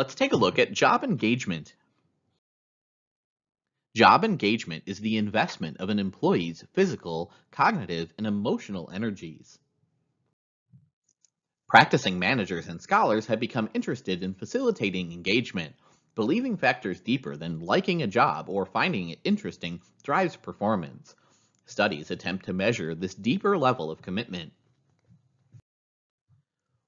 Let's take a look at job engagement. Job engagement is the investment of an employee's physical, cognitive, and emotional energies. Practicing managers and scholars have become interested in facilitating engagement, believing factors deeper than liking a job or finding it interesting drives performance. Studies attempt to measure this deeper level of commitment.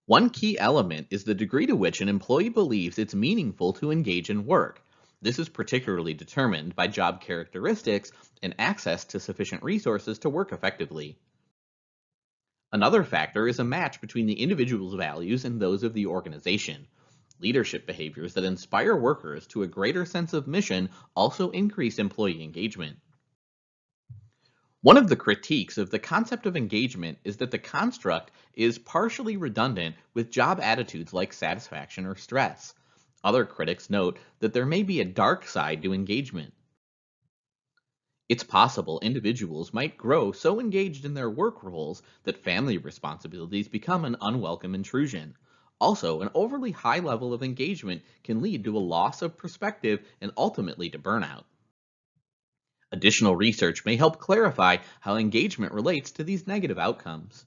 One key element is the degree to which an employee believes it's meaningful to engage in work. This is particularly determined by job characteristics and access to sufficient resources to work effectively. Another factor is a match between the individual's values and those of the organization. Leadership behaviors that inspire workers to a greater sense of mission also increase employee engagement. One of the critiques of the concept of engagement is that the construct is partially redundant with job attitudes like satisfaction or stress. Other critics note that there may be a dark side to engagement. It's possible individuals might grow so engaged in their work roles that family responsibilities become an unwelcome intrusion. Also, an overly high level of engagement can lead to a loss of perspective and ultimately to burnout. Additional research may help clarify how engagement relates to these negative outcomes.